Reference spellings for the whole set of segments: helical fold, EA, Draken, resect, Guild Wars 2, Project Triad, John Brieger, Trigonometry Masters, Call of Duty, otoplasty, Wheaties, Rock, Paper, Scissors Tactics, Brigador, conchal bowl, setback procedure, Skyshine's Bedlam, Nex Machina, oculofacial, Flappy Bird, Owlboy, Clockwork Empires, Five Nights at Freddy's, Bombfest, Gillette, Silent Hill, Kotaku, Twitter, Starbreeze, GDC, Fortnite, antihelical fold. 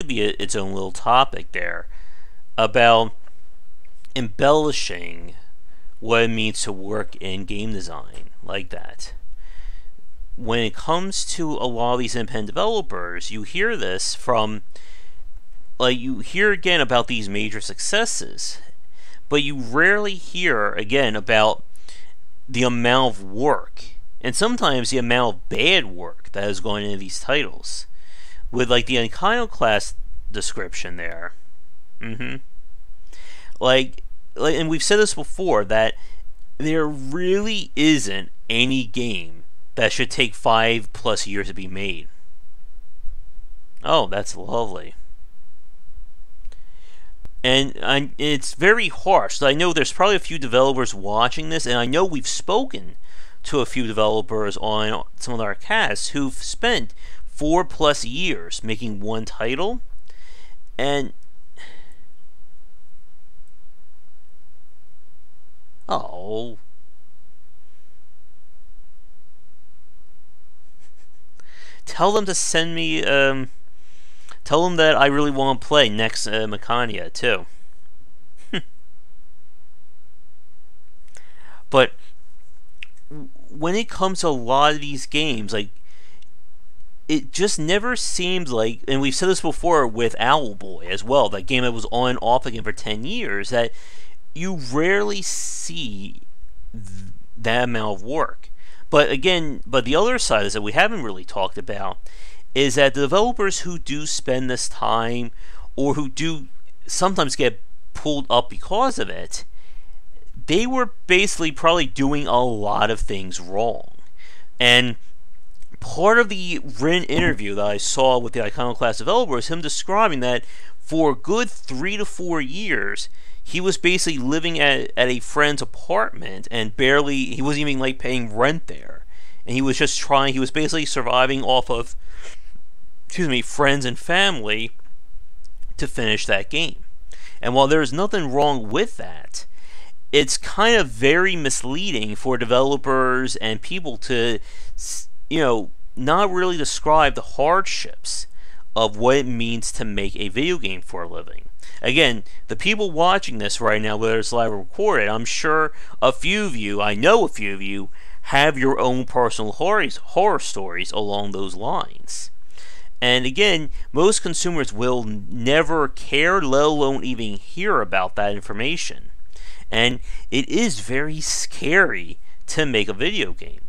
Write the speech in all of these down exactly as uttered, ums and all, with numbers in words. could be a, its own little topic there about embellishing what it means to work in game design like that. When it comes to a lot of these independent developers, you hear this from, like, you hear again about these major successes, but you rarely hear again about the amount of work, and sometimes the amount of bad work that is going into these titles. With, like, the Iconoclast description there. Mm-hmm. Like, like, and we've said this before, that there really isn't any game that should take five plus years to be made. Oh, that's lovely. And I, it's very harsh. I know there's probably a few developers watching this, and I know we've spoken to a few developers on some of our casts who've spent four plus years making one title, and oh, tell them to send me. Um, tell them that I really want to play Nex uh, Machina too. But when it comes to a lot of these games, like, it just never seemed like, and we've said this before with Owlboy as well, that game that was on and off again for ten years, that you rarely see th that amount of work. But again, but the other side is that we haven't really talked about is that the developers who do spend this time, or who do sometimes get pulled up because of it, they were basically probably doing a lot of things wrong. And part of the written interview that I saw with the Iconoclast developer is him describing that for a good three to four years, he was basically living at, at a friend's apartment, and barely, he wasn't even like paying rent there. And he was just trying, he was basically surviving off of, excuse me, friends and family to finish that game. And while there's nothing wrong with that, it's kind of very misleading for developers and people to, you know, not really describe the hardships of what it means to make a video game for a living. Again, the people watching this right now, whether it's live or recorded, I'm sure a few of you, I know a few of you, have your own personal horror, horror stories along those lines. And again, most consumers will never care, let alone even hear about that information. And it is very scary to make a video game.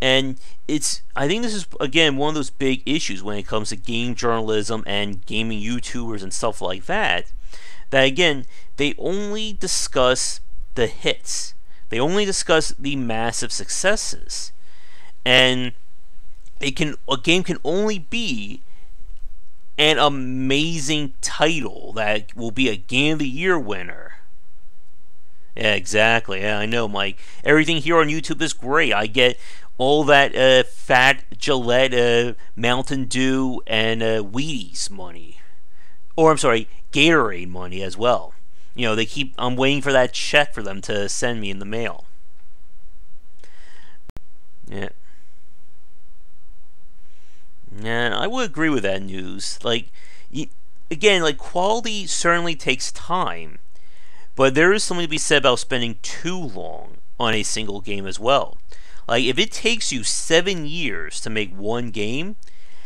And it's, I think this is, again, one of those big issues when it comes to game journalism and gaming YouTubers and stuff like that, that again, they only discuss the hits. They only discuss the massive successes. And it can, a game can only be an amazing title that will be a Game of the Year winner. Yeah, exactly. Yeah, I know, Mike. Everything here on YouTube is great. I get all that uh, fat Gillette, uh, Mountain Dew, and uh, Wheaties money. Or, I'm sorry, Gatorade money as well. You know, they keep, I'm waiting for that check for them to send me in the mail. Yeah. Yeah, I would agree with that news. Like, you, again, like, quality certainly takes time. But there is something to be said about spending too long on a single game as well. Like, if it takes you seven years to make one game,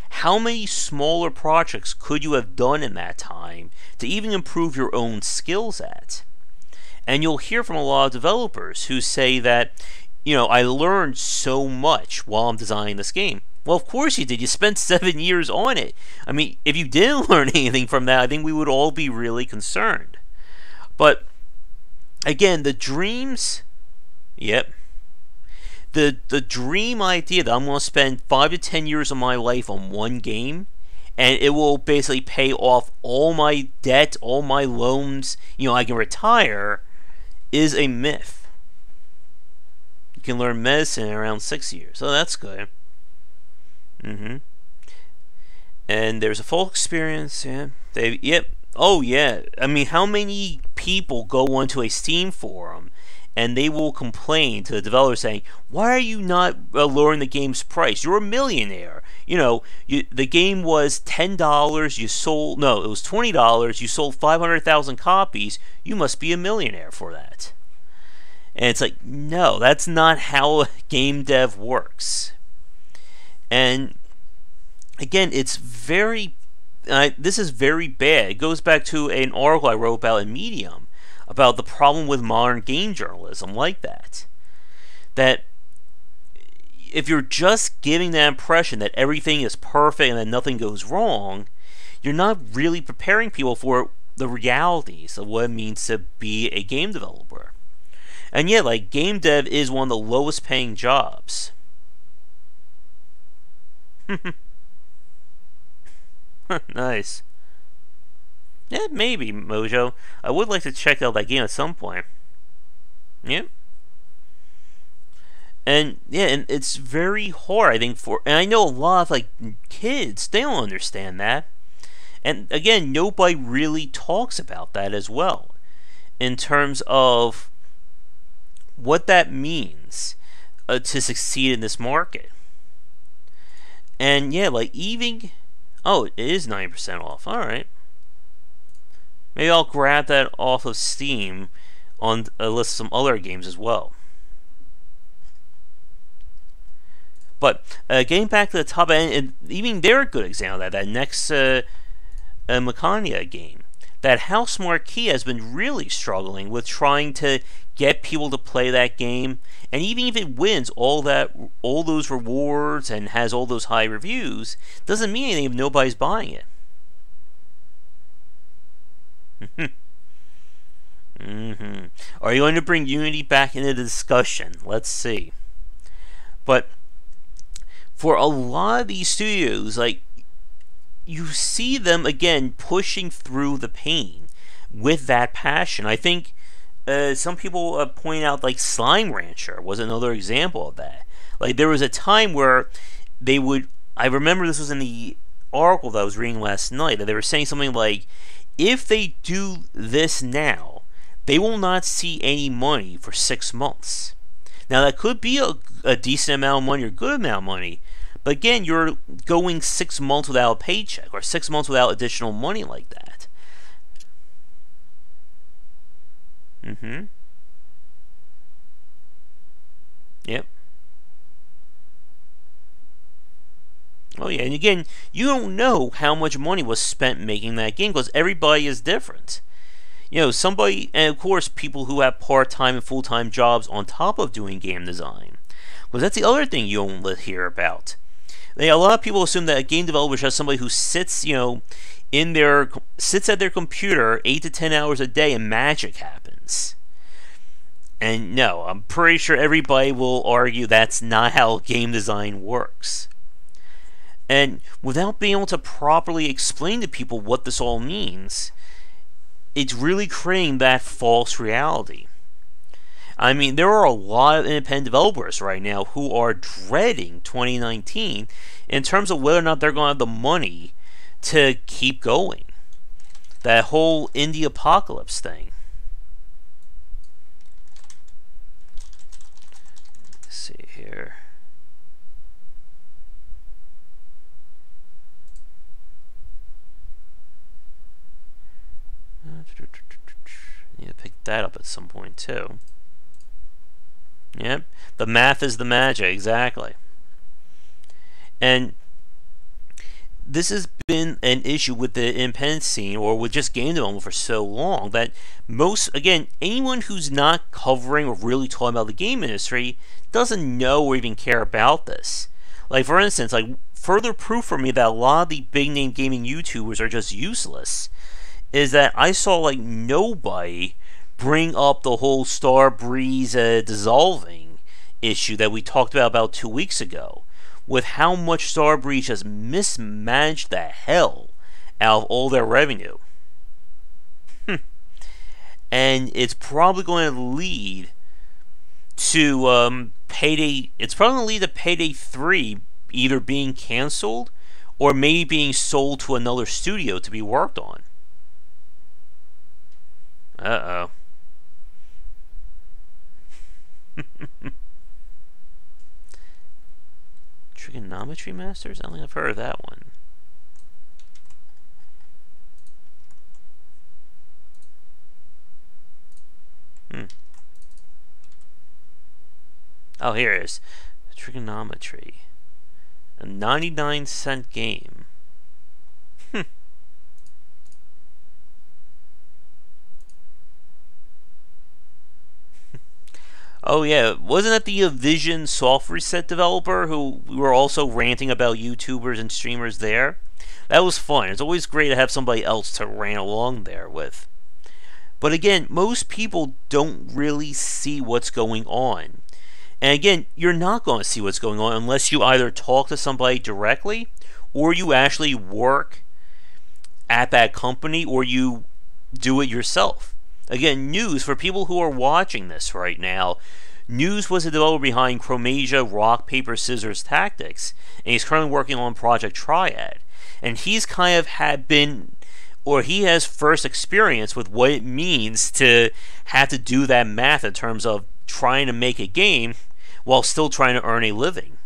how many smaller projects could you have done in that time to even improve your own skills at? And you'll hear from a lot of developers who say that, you know, I learned so much while I'm designing this game. Well, of course you did. You spent seven years on it. I mean, if you didn't learn anything from that, I think we would all be really concerned. But again, the dreams, yep, the the dream idea that I'm going to spend five to ten years of my life on one game, and it will basically pay off all my debt, all my loans, you know, I can retire, is a myth. You can learn medicine in around six years, so that's good. Mm-hmm. And there's a full experience, yeah. They, yep. Oh yeah, I mean, how many people go onto a Steam forum and they will complain to the developer saying, why are you not lowering the game's price? You're a millionaire. You know, you, the game was ten dollars, you sold, no, it was twenty dollars, you sold five hundred thousand copies, you must be a millionaire for that. And it's like, no, that's not how game dev works. And again, it's very, uh, this is very bad. It goes back to an article I wrote about in Medium, about the problem with modern game journalism like that. That if you're just giving the impression that everything is perfect and that nothing goes wrong, you're not really preparing people for the realities of what it means to be a game developer. And yet, like, game dev is one of the lowest paying jobs. Nice. Yeah, maybe, Mojo. I would like to check out that game at some point. Yep. Yeah. And, yeah, and it's very hard, I think, for... And I know a lot of, like, kids, they don't understand that. And, again, nobody really talks about that as well, in terms of what that means uh, to succeed in this market. And yeah, like even, oh, it is ninety percent off. All right, maybe I'll grab that off of Steam on a list of some other games as well. But uh, getting back to the top end, and even they're a good example of that. That Nex uh, uh, Machina game, that House Marquee has been really struggling with trying to get people to play that game, and even if it wins all that, all those rewards and has all those high reviews, doesn't mean anything if nobody's buying it. Mm-hmm. Are you going to bring Unity back into the discussion? Let's see. But for a lot of these studios, like, you see them again pushing through the pain with that passion. I think Uh, some people uh, point out, like, Slime Rancher was another example of that. Like, there was a time where they would, I remember this was in the article that I was reading last night, that they were saying something like, if they do this now, they will not see any money for six months. Now, that could be a, a decent amount of money or a good amount of money, but again, you're going six months without a paycheck or six months without additional money like that. Mm-hmm. Yep. Oh yeah, and again, you don't know how much money was spent making that game, because everybody is different. You know, somebody, and of course people who have part-time and full-time jobs on top of doing game design. Because that's the other thing you don't hear about. They, a lot of people assume that a game developer is just somebody who sits, you know, in their, sits at their computer eight to ten hours a day and magic happens. And no, I'm pretty sure everybody will argue that's not how game design works. And without being able to properly explain to people what this all means, it's really creating that false reality. I mean, there are a lot of independent developers right now who are dreading twenty nineteen in terms of whether or not they're going to have the money to keep going. That whole indie apocalypse thing. Let's see here. I need to pick that up at some point too. Yep. The math is the magic, exactly. And this has been an issue with the independent scene, or with just game development, for so long, that most, again, anyone who's not covering or really talking about the game industry doesn't know or even care about this. Like, for instance, like, further proof for me that a lot of the big name gaming YouTubers are just useless is that I saw, like, nobody bring up the whole Starbreeze uh, dissolving issue that we talked about about two weeks ago, with how much Starbreeze has mismanaged the hell out of all their revenue. Hm. And it's probably going to lead to um, Payday, it's probably going to lead to Payday three either being cancelled or maybe being sold to another studio to be worked on. Uh-oh. Trigonometry Masters? I don't think I've heard of that one. Hmm. Oh, here it is. Trigonometry. A ninety-nine cent game. Hmm. Oh yeah, wasn't that the Vision soft reset developer who we were also ranting about YouTubers and streamers there? That was fun. It's always great to have somebody else to rant along there with. But again, most people don't really see what's going on. And again, you're not going to see what's going on unless you either talk to somebody directly, or you actually work at that company, or you do it yourself. Again, news for people who are watching this right now. News was the developer behind Chromasia, Rock, Paper, Scissors Tactics, and he's currently working on Project Triad. And he's kind of had been, or he has first experience with what it means to have to do that math in terms of trying to make a game while still trying to earn a living.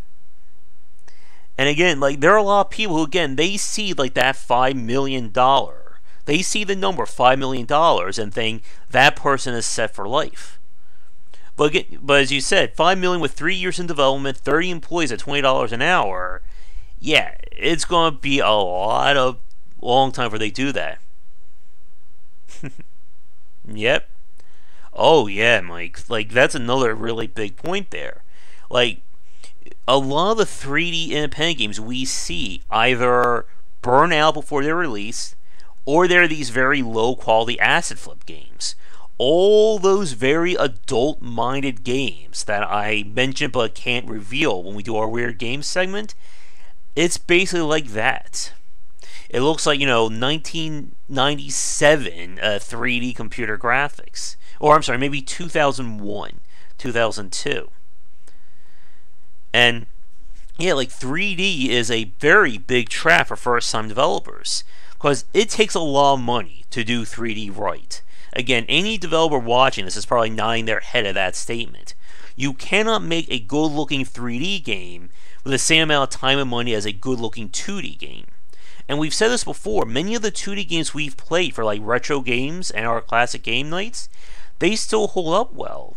And again, like, there are a lot of people who, again, they see like that five million dollars. They see the number five million dollars and think that person is set for life. But, again, but as you said, five million dollars with three years in development, thirty employees at twenty dollars an hour, yeah, it's going to be a lot of long time before they do that. Yep. Oh yeah, Mike. Like, that's another really big point there. Like, a lot of the three D independent games we see either burn out before they're released, or they're these very low-quality asset flip games. All those very adult-minded games that I mentioned but can't reveal when we do our Weird Games segment, it's basically like that. It looks like, you know, nineteen ninety-seven uh, three D computer graphics. Or, I'm sorry, maybe two thousand one, two thousand two. And, yeah, like, three D is a very big trap for first-time developers, because it takes a lot of money to do three D right. Again, any developer watching this is probably nodding their head at that statement. You cannot make a good-looking three D game with the same amount of time and money as a good-looking two D game. And we've said this before, many of the two D games we've played for, like, retro games and our classic game nights, they still hold up well.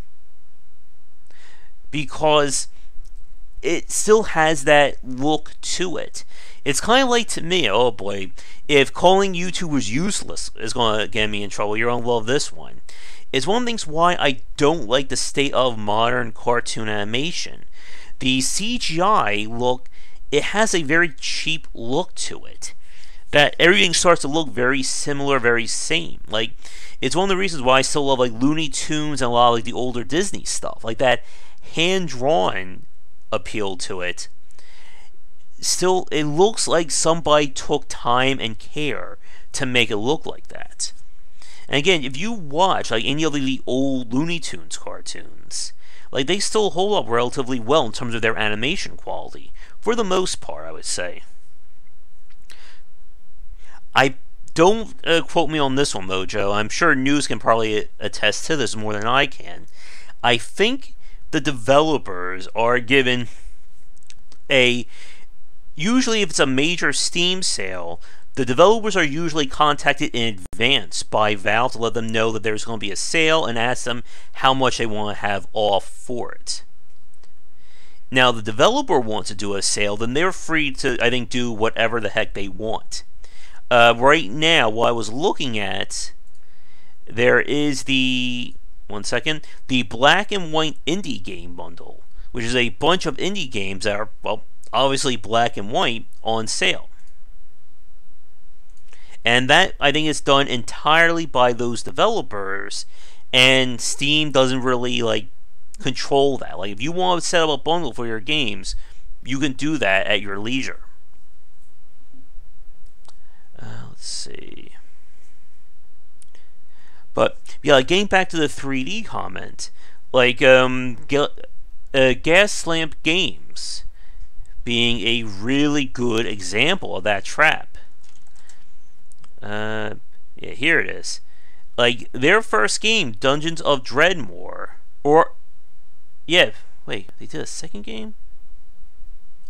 Because it still has that look to it. It's kind of like, to me, oh boy, if calling YouTubers useless is going to get me in trouble, you're going to love this one. It's one of the things why I don't like the state of modern cartoon animation. The C G I look, it has a very cheap look to it. That everything starts to look very similar, very same. Like, it's one of the reasons why I still love, like, Looney Tunes and a lot of, like, the older Disney stuff. Like, that hand-drawn appeal to it. Still, it looks like somebody took time and care to make it look like that. And again, if you watch, like, any of the old Looney Tunes cartoons, like, they still hold up relatively well in terms of their animation quality. For the most part, I would say. I don't uh, quote me on this one, Mojo. I'm sure News can probably attest to this more than I can. I think the developers are given a... Usually, if it's a major Steam sale, the developers are usually contacted in advance by Valve to let them know that there's going to be a sale and ask them how much they want to have off for it. Now, the developer wants to do a sale, then they're free to, I think, do whatever the heck they want. Uh, right now, what I was looking at, there is the, one second, the Black and White Indie Game Bundle, which is a bunch of indie games that are, well, obviously black and white on sale. And that, I think, is done entirely by those developers, and Steam doesn't really, like, control that. Like, if you want to set up a bundle for your games, you can do that at your leisure. Uh, let's see. But, yeah, like, getting back to the three D comment, like, um, uh, Gaslamp Games being a really good example of that trap. Uh, yeah, here it is. Like, their first game, Dungeons of Dredmor, or, Yeah, wait, they did a second game?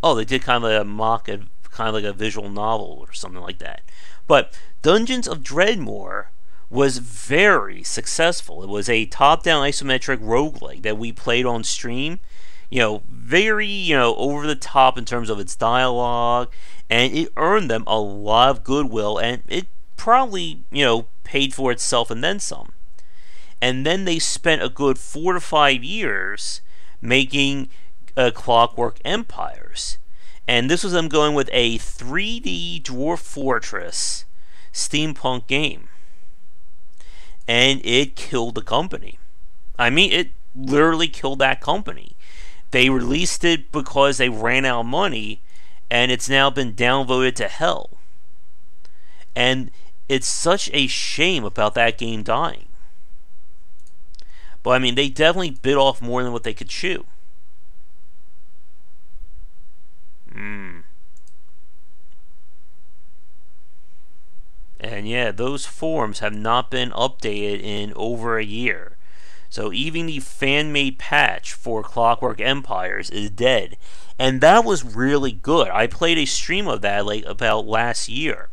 Oh, they did kind of like a mock, kind of like a visual novel or something like that. But Dungeons of Dredmor was very successful. It was a top-down isometric roguelike that we played on stream. You know, very, you know, over the top in terms of its dialogue, and it earned them a lot of goodwill, and it probably, you know, paid for itself and then some. And then they spent a good four to five years making uh, Clockwork Empires. And this was them going with a three D Dwarf Fortress steampunk game. And it killed the company. I mean, it literally killed that company. They released it because they ran out of money, and it's now been downvoted to hell. And it's such a shame about that game dying. But I mean, they definitely bit off more than what they could chew. Mm. And yeah, those forums have not been updated in over a year. So even the fan-made patch for Clockwork Empires is dead. And that was really good. I played a stream of that like about last year.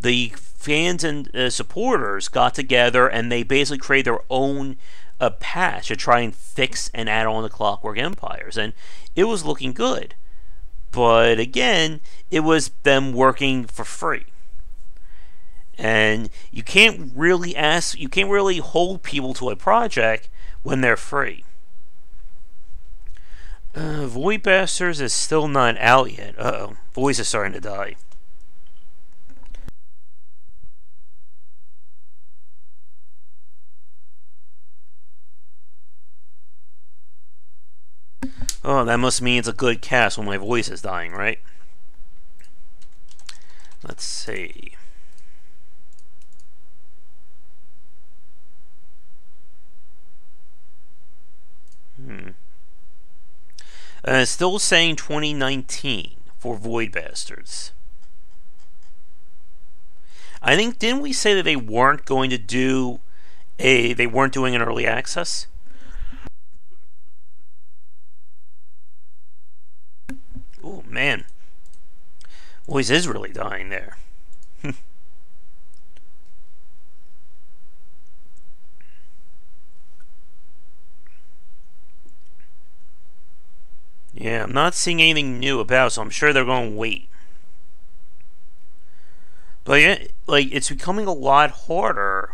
The fans and uh, supporters got together and they basically created their own uh, patch to try and fix and add on the Clockwork Empires. And it was looking good. But again, it was them working for free. And you can't really ask, you can't really hold people to a project when they're free. Uh, Void Bastards is still not out yet. Uh-oh. Voice is starting to die. Oh, that must mean it's a good cast when my voice is dying, right? Let's see. Hmm. And it's still saying twenty nineteen for Void Bastards. I think, didn't we say that they weren't going to do a, they weren't doing an early access? Oh man. Voice is really dying there. Yeah, I'm not seeing anything new about it, so I'm sure they're going to wait. But yeah, like, it's becoming a lot harder.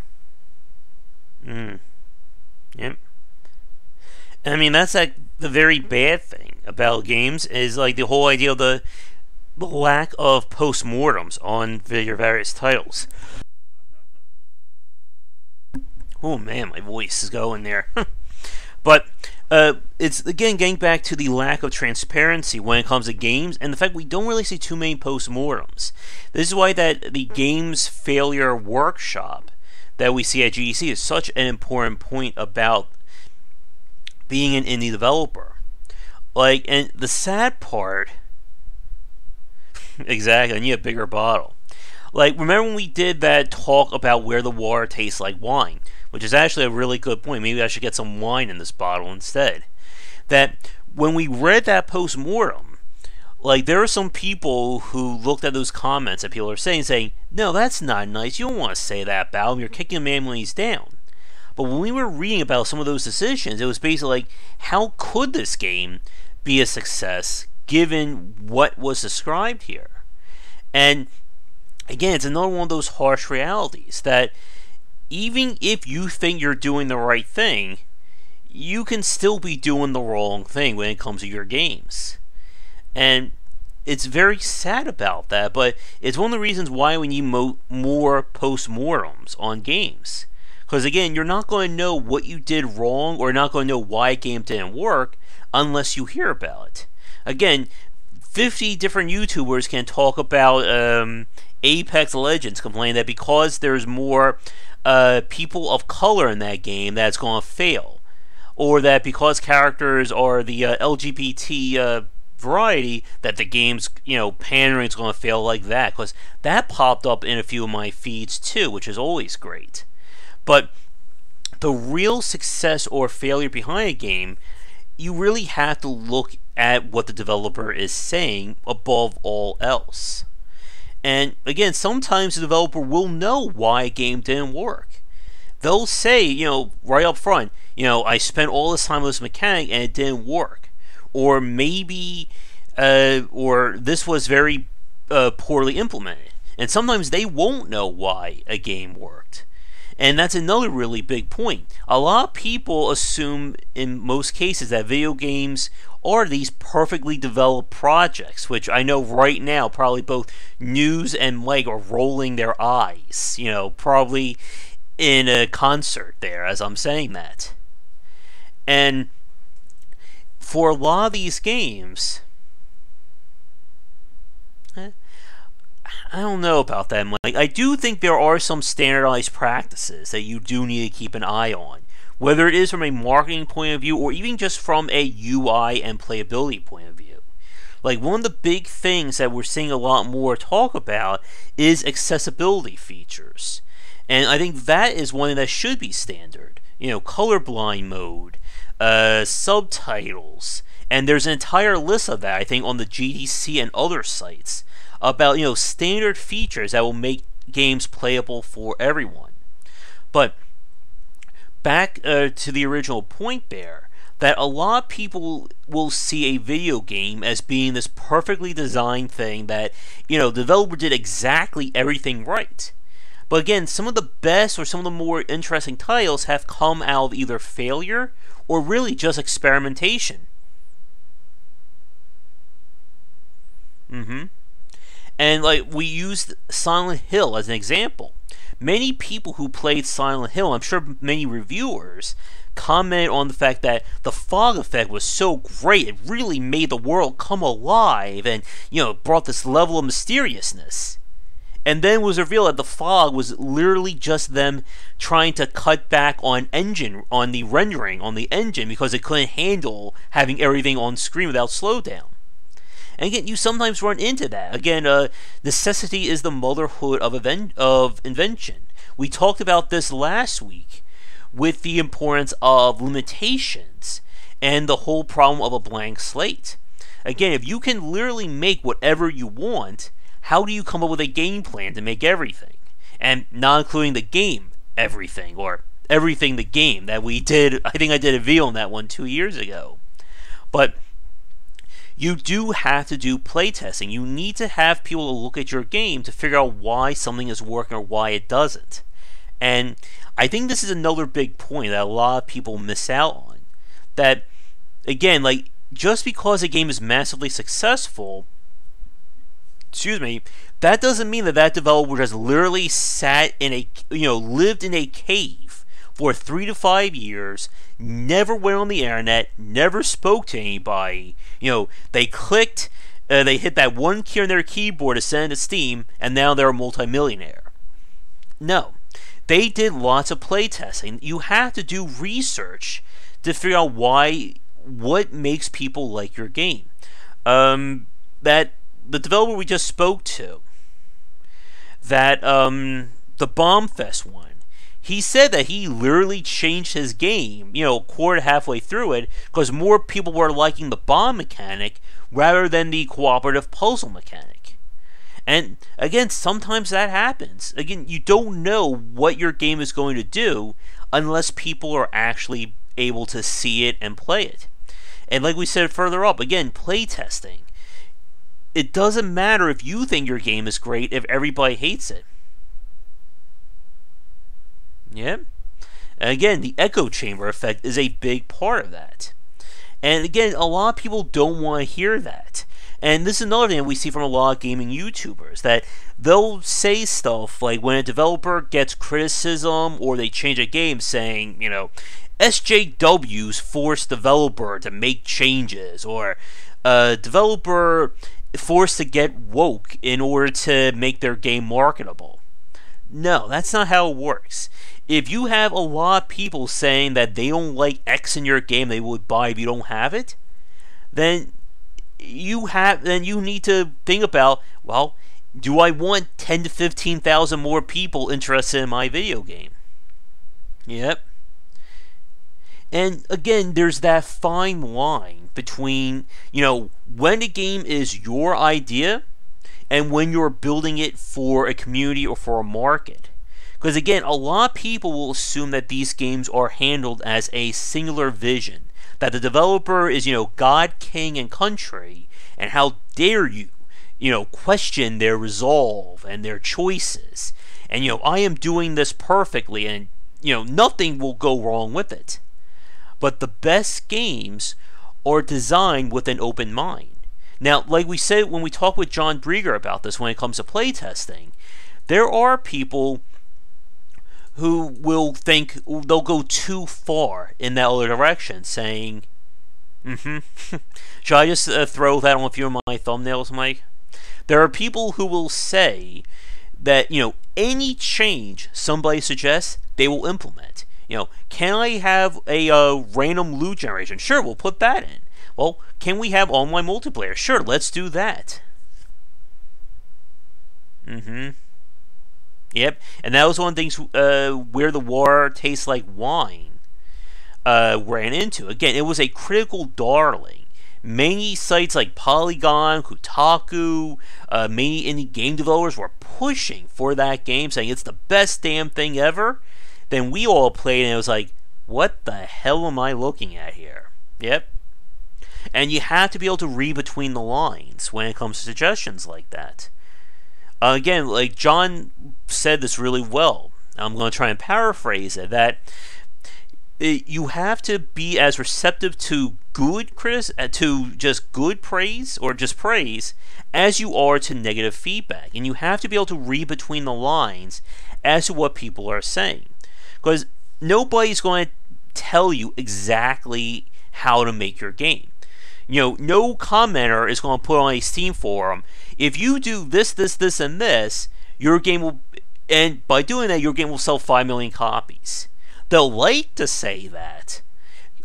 Hmm. Yep. I mean, that's like the very bad thing about games is like the whole idea of the lack of postmortems on your various titles. Oh man, my voice is going there. But uh, it's again getting back to the lack of transparency when it comes to games, and the fact we don't really see too many postmortems. This is why that the Games Failure Workshop that we see at G D C is such an important point about being an indie developer. Like, and the sad part, exactly. I need a bigger bottle. Like, remember when we did that talk about Where the Water Tastes Like Wine? Which is actually a really good point. Maybe I should get some wine in this bottle instead. That when we read that post-mortem, like, there are some people who looked at those comments that people are saying, saying, no, that's not nice. You don't want to say that about him. You're kicking a man when he's down. But when we were reading about some of those decisions, it was basically like, how could this game be a success given what was described here? And again, it's another one of those harsh realities that even if you think you're doing the right thing, you can still be doing the wrong thing when it comes to your games. And it's very sad about that, but it's one of the reasons why we need mo more postmortems on games. Because again, you're not going to know what you did wrong, or not going to know why a game didn't work, unless you hear about it. Again, fifty different YouTubers can talk about um, Apex Legends, complaining that because there's more Uh, people of color in that game that's going to fail, or that because characters are the uh, L G B T uh, variety that the game's, you know, pandering is going to fail like that, because that popped up in a few of my feeds too, which is always great. But the real success or failure behind a game you really have to look at what the developer is saying above all else. And again, sometimes the developer will know why a game didn't work. They'll say, you know, right up front, you know, I spent all this time with this mechanic and it didn't work. Or maybe, uh, or this was very uh, poorly implemented. And sometimes they won't know why a game worked. And that's another really big point. A lot of people assume in most cases that video games are these perfectly developed projects, which I know right now probably both News and Mike are rolling their eyes, you know, probably in a concert there as I'm saying that. And for a lot of these games, eh, I don't know about that, Mike. I do think there are some standardized practices that you do need to keep an eye on, whether it is from a marketing point of view or even just from a U I and playability point of view. Like, one of the big things that we're seeing a lot more talk about is accessibility features. And I think that is one that should be standard. You know, colorblind mode, uh, subtitles, and there's an entire list of that, I think, on the G D C and other sites, about, you know, standard features that will make games playable for everyone. But back uh, to the original point there, that a lot of people will see a video game as being this perfectly designed thing that, you know, the developer did exactly everything right. But again, some of the best or some of the more interesting titles have come out of either failure or really just experimentation. Mm-hmm. And like, we used Silent Hill as an example. Many people who played Silent Hill, I'm sure many reviewers, commented on the fact that the fog effect was so great, it really made the world come alive and, you know, brought this level of mysteriousness. And then it was revealed that the fog was literally just them trying to cut back on engine, on the rendering, on the engine, because it couldn't handle having everything on screen without slowdown. And again, you sometimes run into that. Again, uh, necessity is the motherhood of, event of invention. We talked about this last week with the importance of limitations and the whole problem of a blank slate. Again, if you can literally make whatever you want, how do you come up with a game plan to make everything? And not including the game, everything, or everything the game that we did. I think I did a video on that one two years ago. But you do have to do playtesting. You need to have people to look at your game to figure out why something is working or why it doesn't. And I think this is another big point that a lot of people miss out on. That, again, like, just because a game is massively successful, excuse me, that doesn't mean that that developer has literally sat in a, you know, lived in a cave for three to five years, never went on the internet, never spoke to anybody. You know, they clicked, uh, they hit that one key on their keyboard to send it to Steam, and now they're a multimillionaire. No, they did lots of playtesting. You have to do research to figure out why, what makes people like your game. Um, that the developer we just spoke to, that um, the Bombfest one. He said that he literally changed his game, you know, a quarter halfway through it, because more people were liking the bomb mechanic rather than the cooperative puzzle mechanic. And again, sometimes that happens. Again, you don't know what your game is going to do unless people are actually able to see it and play it. And like we said further up, again, playtesting. It doesn't matter if you think your game is great if everybody hates it. Yeah. And again, the echo chamber effect is a big part of that. And again, a lot of people don't want to hear that. And this is another thing that we see from a lot of gaming YouTubers, that they'll say stuff like when a developer gets criticism or they change a game, saying, you know, S J Ws force developer to make changes, or uh, developer forced to get woke in order to make their game marketable. No, that's not how it works. If you have a lot of people saying that they don't like X in your game, they would buy if you don't have it, then you have, then you need to think about, well, do I want ten to fifteen thousand more people interested in my video game? Yep. And again, there's that fine line between, you know, when a game is your idea and when you're building it for a community or for a market. Because again, a lot of people will assume that these games are handled as a singular vision, that the developer is, you know, God, king, and country, and how dare you, you know, question their resolve and their choices. And, you know, I am doing this perfectly, and, you know, nothing will go wrong with it. But the best games are designed with an open mind. Now, like we said when we talked with John Brieger about this when it comes to playtesting, there are people who will think they'll go too far in that other direction, saying, mm-hmm, should I just uh, throw that on a few of my thumbnails, Mike? There are people who will say that, you know, any change somebody suggests, they will implement. You know, can I have a uh, random loot generation? Sure, we'll put that in. Well, can we have online multiplayer? Sure, let's do that. Mm-hmm. Yep, and that was one of the things uh, Where the Water Tastes Like Wine uh, ran into. Again, it was a critical darling. Many sites like Polygon, Kotaku, uh, many indie game developers were pushing for that game, saying it's the best damn thing ever. Then we all played, and it was like, what the hell am I looking at here? Yep. And you have to be able to read between the lines when it comes to suggestions like that. Uh, again, like John said this really well, I'm going to try and paraphrase it, that it, you have to be as receptive to good critis- to just good praise or just praise as you are to negative feedback. And you have to be able to read between the lines as to what people are saying. Because nobody's going to tell you exactly how to make your game. You know, no commenter is going to put on a Steam forum, if you do this, this, this, and this, your game will, and by doing that, your game will sell five million copies. They'll like to say that.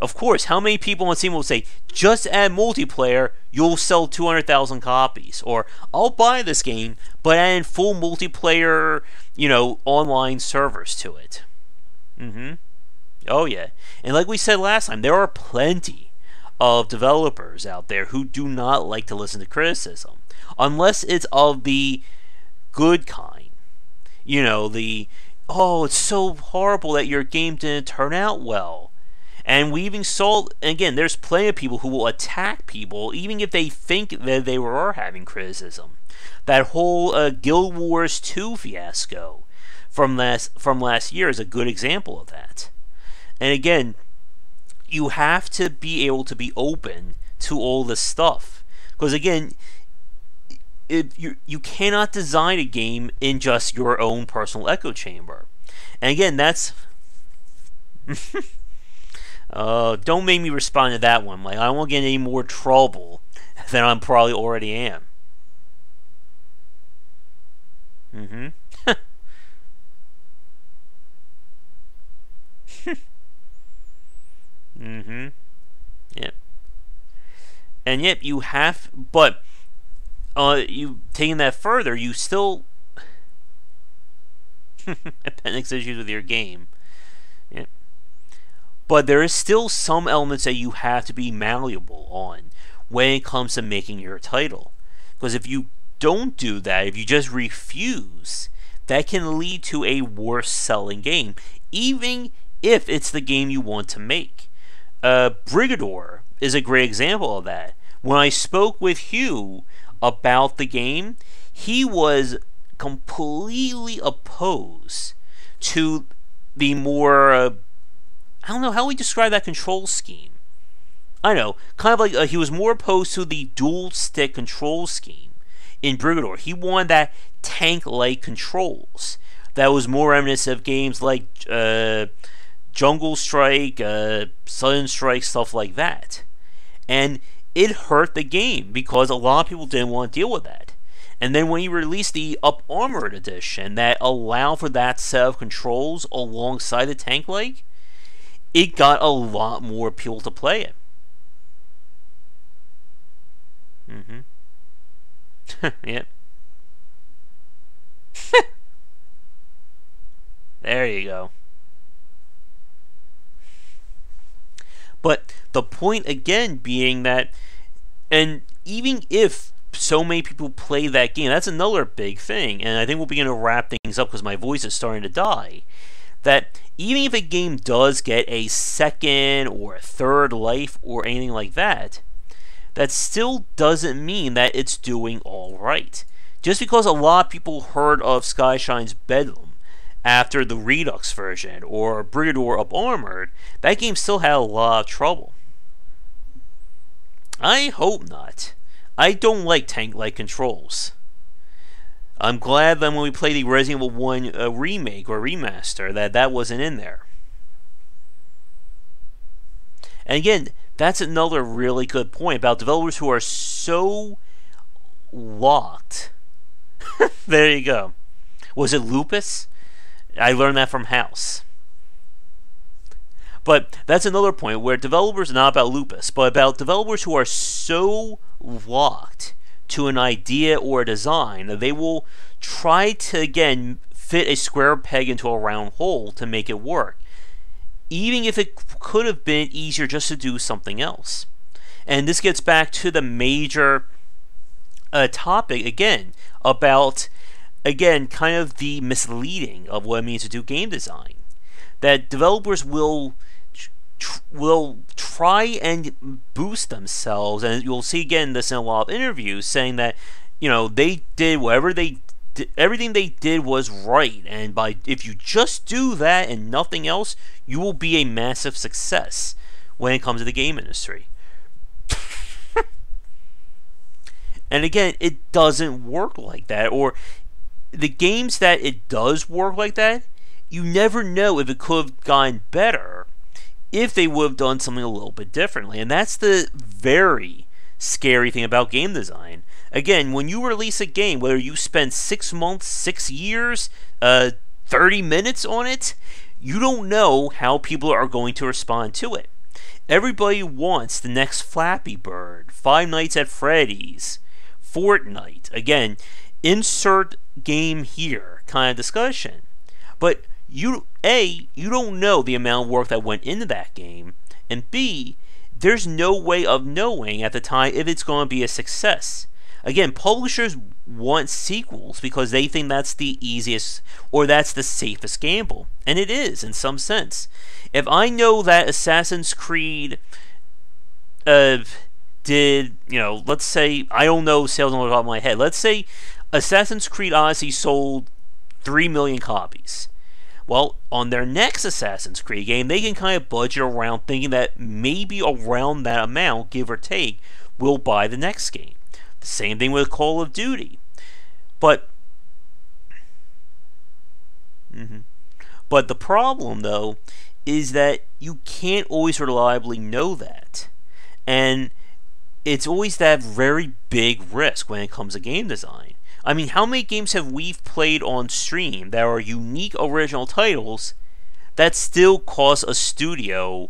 Of course, how many people on Steam will say, just add multiplayer, you'll sell two hundred thousand copies, or I'll buy this game, but add in full multiplayer, you know, online servers to it. Mm-hmm. Oh, yeah. And like we said last time, there are plenty of developers out there who do not like to listen to criticism, unless it's of the good kind. You know, the, oh, it's so horrible that your game didn't turn out well. And we even saw, and again, there's plenty of people who will attack people, even if they think that they were having criticism. That whole uh, Guild Wars two fiasco from last, from last year is a good example of that. And again, you have to be able to be open to all this stuff. Because again, it, you, you cannot design a game in just your own personal echo chamber. And again, that's... uh, don't make me respond to that one. Like, I won't get any more trouble than I probably already am. Mm-hmm. Mm-hmm. Yep. And yep, you have, but uh, you taking that further, you still appendix issues with your game. Yep. But there is still some elements that you have to be malleable on when it comes to making your title, because if you don't do that, if you just refuse, that can lead to a worse-selling game, even if it's the game you want to make. Uh, Brigador is a great example of that. When I spoke with Hugh about the game, he was completely opposed to the more, uh, I don't know, how we describe that control scheme? I know, kind of like, uh, he was more opposed to the dual stick control scheme in Brigador. He wanted that tank-like controls that was more reminiscent of games like, uh, Jungle Strike, uh, Sudden Strike, stuff like that. And it hurt the game because a lot of people didn't want to deal with that. And then when he released the Up Armored Edition that allowed for that set of controls alongside the tank like, it got a lot more people to play it. Mm-hmm. Yep. There you go. But the point again being that, and even if so many people play that game, that's another big thing, and I think we'll begin to wrap things up because my voice is starting to die, that even if a game does get a second or a third life or anything like that, that still doesn't mean that it's doing all right. Just because a lot of people heard of Skyshine's Bedlam after the Redux version or Brigador Up Armored, that game still had a lot of trouble. I hope not. I don't like tank-like controls. I'm glad that when we played the Resident Evil one uh, remake or remaster, that that wasn't in there. And again, that's another really good point about developers who are so locked. There you go. Was it Lupus? I learned that from House. But that's another point where developers, not about Lupus, but about developers who are so locked to an idea or a design that they will try to, again, fit a square peg into a round hole to make it work, even if it could have been easier just to do something else. And this gets back to the major uh, topic, again, about... Again, kind of the misleading of what it means to do game design. That developers will tr will try and boost themselves, and you'll see again this in a lot of interviews, saying that, you know, they did whatever they did, everything they did was right, and by if you just do that and nothing else, you will be a massive success when it comes to the game industry. And again, it doesn't work like that, or the games that it does work like that, you never know if it could have gone better if they would have done something a little bit differently. And that's the very scary thing about game design. Again, when you release a game, whether you spend six months, six years, uh, thirty minutes on it, you don't know how people are going to respond to it. Everybody wants the next Flappy Bird, Five Nights at Freddy's, Fortnite. Again, insert game here kind of discussion, but you a you don't know the amount of work that went into that game, and b there's no way of knowing at the time if it's going to be a success. Again, publishers want sequels because they think that's the easiest or that's the safest gamble, and it is in some sense. If I know that Assassin's Creed uh did, you know, let's say I don't know sales on the top of my head, let's say Assassin's Creed Odyssey sold three million copies. Well, on their next Assassin's Creed game, they can kind of budget around thinking that maybe around that amount, give or take, will buy the next game. The same thing with Call of Duty. But, mm-hmm. But the problem, though, is that you can't always reliably know that. And it's always that very big risk when it comes to game design. I mean, how many games have we played on stream that are unique original titles that still cost a studio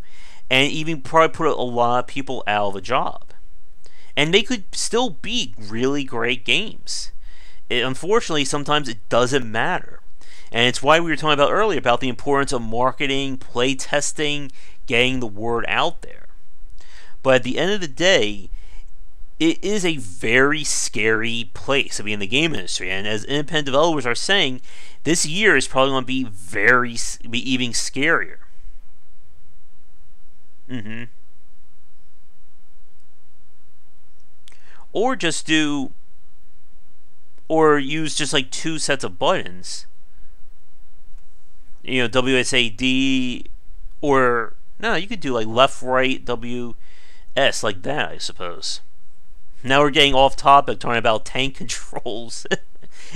and even probably put a lot of people out of a job? And they could still be really great games. It, unfortunately, sometimes it doesn't matter. And it's why we were talking about earlier about the importance of marketing, play testing, getting the word out there. But at the end of the day, it is a very scary place to be in the game industry, and as independent developers are saying, this year is probably going to be very, be even scarier. Mm-hmm. Or just do, or use just like two sets of buttons. You know, W S A D, or no, you could do like left, right, W S, like that, I suppose. Now we're getting off topic talking about tank controls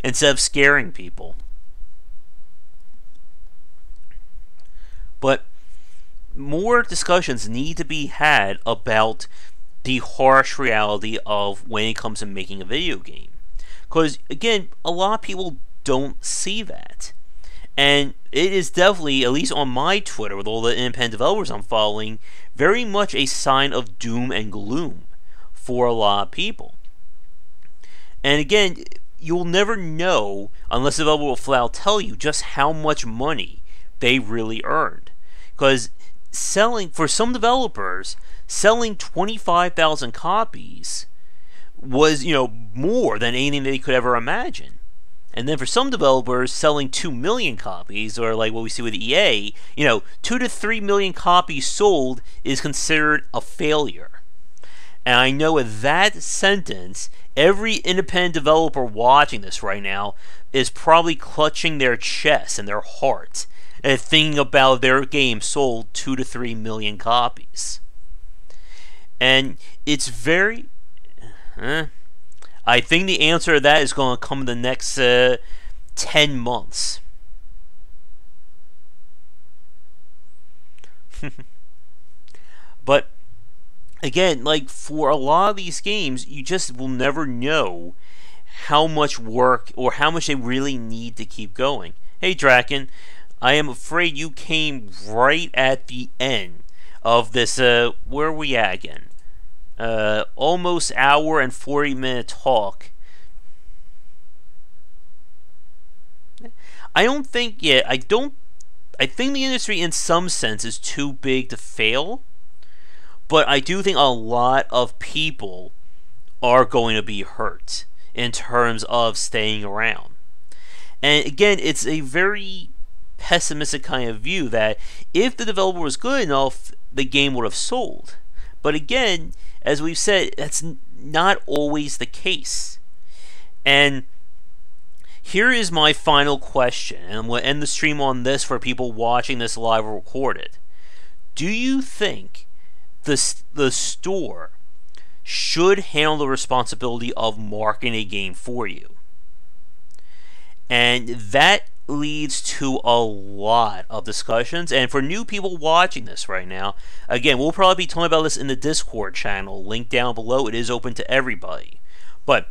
instead of scaring people. But more discussions need to be had about the harsh reality of when it comes to making a video game. Because, again, a lot of people don't see that. And it is definitely, at least on my Twitter, with all the independent developers I'm following, very much a sign of doom and gloom for a lot of people. And again, you'll never know unless the developer will flat out tell you just how much money they really earned, because selling, for some developers, selling twenty-five thousand copies was, you know, more than anything they could ever imagine. And then for some developers, selling two million copies, or like what we see with E A, you know, two to three million copies sold is considered a failure. And I know with that sentence, every independent developer watching this right now is probably clutching their chest and their heart and thinking about their game sold two to three million copies. And it's very... Eh, I think the answer to that is going to come in the next uh, ten months. But again, like for a lot of these games, you just will never know how much work or how much they really need to keep going. Hey Draken, I am afraid you came right at the end of this, uh, where are we at again? Uh, almost hour and forty minute talk. I don't think, yeah, I don't, I think the industry in some sense is too big to fail, but I do think a lot of people are going to be hurt in terms of staying around. And again, it's a very pessimistic kind of view that if the developer was good enough, the game would have sold. But again, as we've said, that's not always the case. And here is my final question, and I'm going to end the stream on this for people watching this live or recorded. Do you think the, the store should handle the responsibility of marketing a game for you? And that leads to a lot of discussions, and for new people watching this right now, again, we'll probably be talking about this in the Discord channel, link down below, it is open to everybody. But